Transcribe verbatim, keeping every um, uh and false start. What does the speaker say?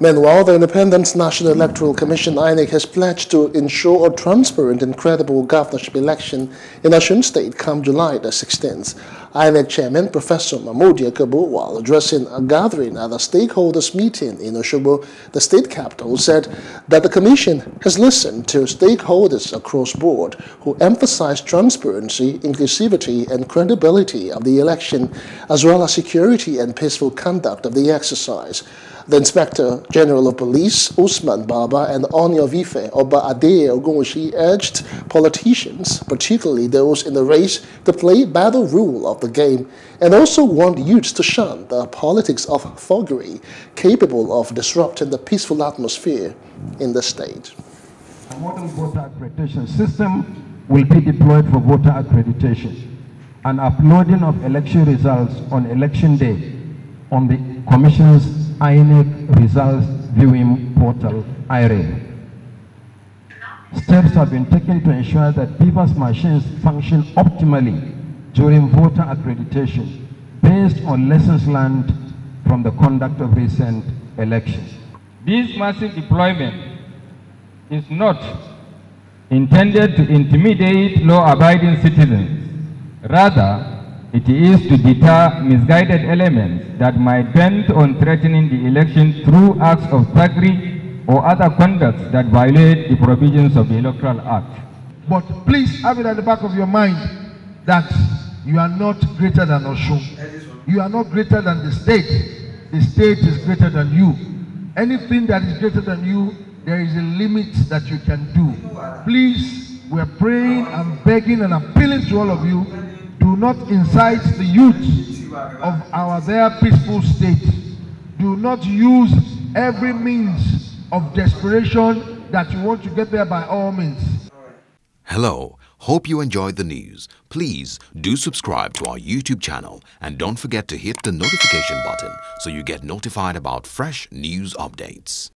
Meanwhile, the Independent National Electoral Commission, I N E C, has pledged to ensure a transparent and credible governorship election in Osun State come July the sixteenth. I N E C Chairman Professor Mahmoud Yakubu, while addressing a gathering at a stakeholders' meeting in Oshobu, the state capital, said that the Commission has listened to stakeholders across board who emphasized transparency, inclusivity and credibility of the election, as well as security and peaceful conduct of the exercise. The Inspector General of Police, Usman Baba, and Onyovife Obade Ogunoshi urged politicians, particularly those in the race, to play by the rule of the game, and also warned youths to shun the politics of thuggery, capable of disrupting the peaceful atmosphere in the state. A modern voter accreditation system will be deployed for voter accreditation and uploading of election results on election day on the Commission's I N E C Results Viewing Portal, I R A. Steps have been taken to ensure that people's machines function optimally during voter accreditation based on lessons learned from the conduct of recent elections. This massive deployment is not intended to intimidate law-abiding citizens. Rather, it is to deter misguided elements that might bend on threatening the election through acts of thuggery or other conducts that violate the provisions of the Electoral Act. But please have it at the back of your mind that you are not greater than Osun. You are not greater than the state. The state is greater than you. Anything that is greater than you, there is a limit that you can do. Please, we are praying and begging and appealing to all of you, do not incite the youth of our their peaceful state. Do not use every means of desperation that you want to get there by all means. Hello, hope you enjoyed the news. Please do subscribe to our YouTube channel and don't forget to hit the notification button so you get notified about fresh news updates.